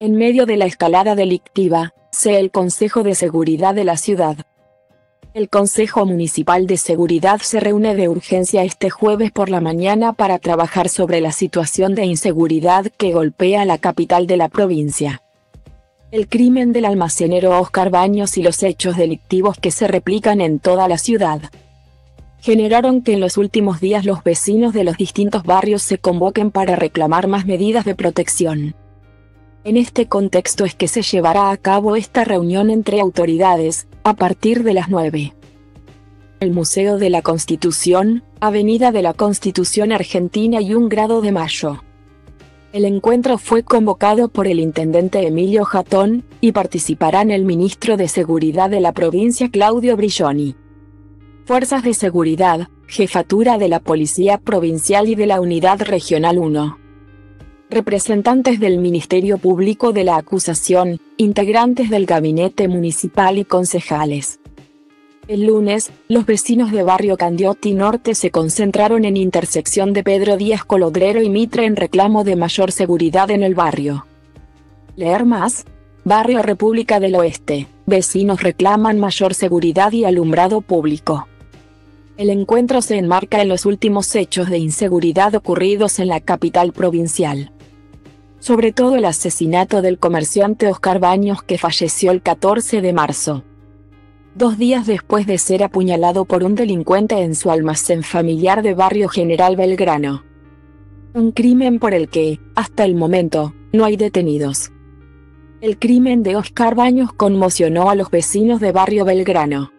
En medio de la escalada delictiva, se el Consejo de Seguridad de la ciudad. El Consejo Municipal de Seguridad se reúne de urgencia este jueves por la mañana para trabajar sobre la situación de inseguridad que golpea la capital de la provincia. El crimen del almacenero Oscar Baños y los hechos delictivos que se replican en toda la ciudad generaron que en los últimos días los vecinos de los distintos barrios se convoquen para reclamar más medidas de protección. En este contexto es que se llevará a cabo esta reunión entre autoridades, a partir de las 9. El Museo de la Constitución, Avenida de la Constitución Argentina y 1 grado de mayo. El encuentro fue convocado por el intendente Emilio Jatón, y participarán el ministro de Seguridad de la provincia Claudio Brigioni. Fuerzas de Seguridad, Jefatura de la Policía Provincial y de la Unidad Regional 1. Representantes del Ministerio Público de la Acusación, integrantes del Gabinete Municipal y concejales. El lunes, los vecinos de Barrio Candiotti Norte se concentraron en intersección de Pedro Díaz Colodrero y Mitre en reclamo de mayor seguridad en el barrio. Leer más. Barrio República del Oeste, vecinos reclaman mayor seguridad y alumbrado público. El encuentro se enmarca en los últimos hechos de inseguridad ocurridos en la capital provincial. Sobre todo el asesinato del comerciante Oscar Baños, que falleció el 14 de marzo. 2 días después de ser apuñalado por un delincuente en su almacén familiar de Barrio General Belgrano. Un crimen por el que, hasta el momento, no hay detenidos. El crimen de Oscar Baños conmocionó a los vecinos de Barrio Belgrano.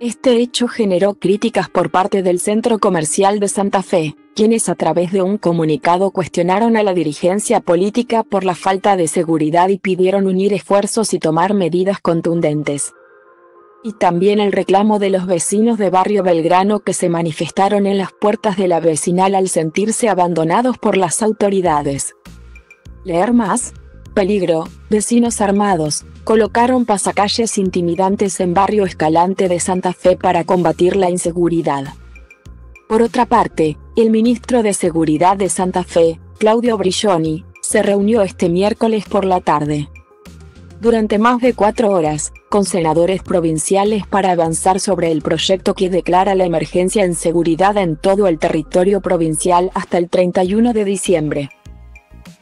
Este hecho generó críticas por parte del Centro Comercial de Santa Fe, quienes a través de un comunicado cuestionaron a la dirigencia política por la falta de seguridad y pidieron unir esfuerzos y tomar medidas contundentes. Y también el reclamo de los vecinos de Barrio Belgrano, que se manifestaron en las puertas de la vecinal al sentirse abandonados por las autoridades. Leer más. Peligro, vecinos armados, colocaron pasacalles intimidantes en Barrio Escalante de Santa Fe para combatir la inseguridad. Por otra parte, el ministro de Seguridad de Santa Fe, Claudio Brigioni, se reunió este miércoles por la tarde. Durante más de 4 horas, con senadores provinciales para avanzar sobre el proyecto que declara la emergencia en seguridad en todo el territorio provincial hasta el 31 de diciembre.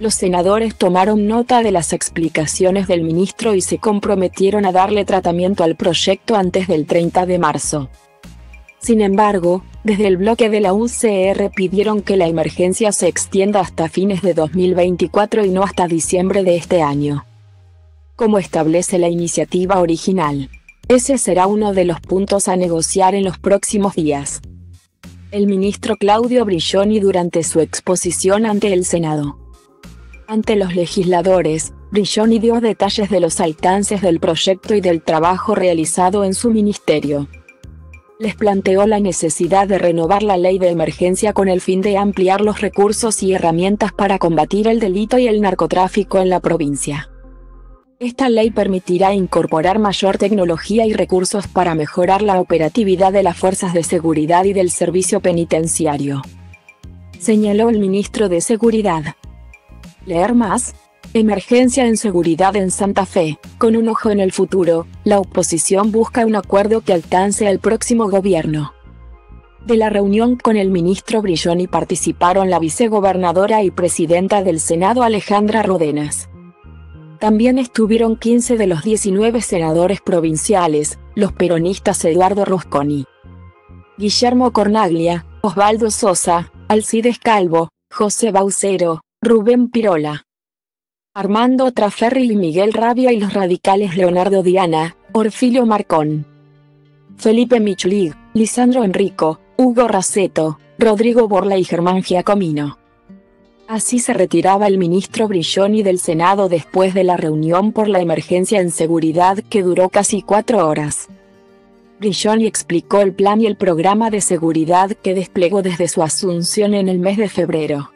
Los senadores tomaron nota de las explicaciones del ministro y se comprometieron a darle tratamiento al proyecto antes del 30 de marzo. Sin embargo, desde el bloque de la UCR pidieron que la emergencia se extienda hasta fines de 2024 y no hasta diciembre de este año, como establece la iniciativa original. Ese será uno de los puntos a negociar en los próximos días. El ministro Claudio Brigioni, durante su exposición ante el Senado. Ante los legisladores, Brigioni dio detalles de los alcances del proyecto y del trabajo realizado en su ministerio. Les planteó la necesidad de renovar la ley de emergencia con el fin de ampliar los recursos y herramientas para combatir el delito y el narcotráfico en la provincia. Esta ley permitirá incorporar mayor tecnología y recursos para mejorar la operatividad de las fuerzas de seguridad y del servicio penitenciario, señaló el ministro de Seguridad. Leer más. Emergencia en seguridad en Santa Fe. Con un ojo en el futuro, la oposición busca un acuerdo que alcance al próximo gobierno. De la reunión con el ministro Brigioni participaron la vicegobernadora y presidenta del Senado Alejandra Rodenas. También estuvieron 15 de los 19 senadores provinciales, los peronistas Eduardo Rusconi, Guillermo Cornaglia, Osvaldo Sosa, Alcides Calvo, José Baucero, Rubén Pirola, Armando Traferri y Miguel Rabia, y los radicales Leonardo Diana, Orfilio Marcón, Felipe Michlig, Lisandro Enrico, Hugo Raceto, Rodrigo Borla y Germán Giacomino. Así se retiraba el ministro Brigioni del Senado después de la reunión por la emergencia en seguridad, que duró casi 4 horas. Brigioni explicó el plan y el programa de seguridad que desplegó desde su asunción en el mes de febrero.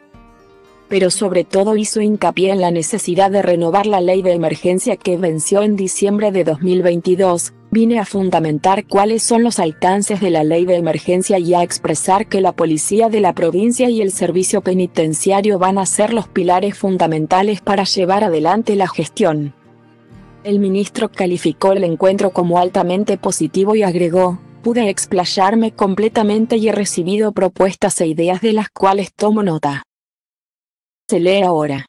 Pero sobre todo hizo hincapié en la necesidad de renovar la ley de emergencia que venció en diciembre de 2022, Vine a fundamentar cuáles son los alcances de la ley de emergencia y a expresar que la policía de la provincia y el servicio penitenciario van a ser los pilares fundamentales para llevar adelante la gestión. El ministro calificó el encuentro como altamente positivo y agregó: pude explayarme completamente y he recibido propuestas e ideas de las cuales tomo nota. Se lee ahora.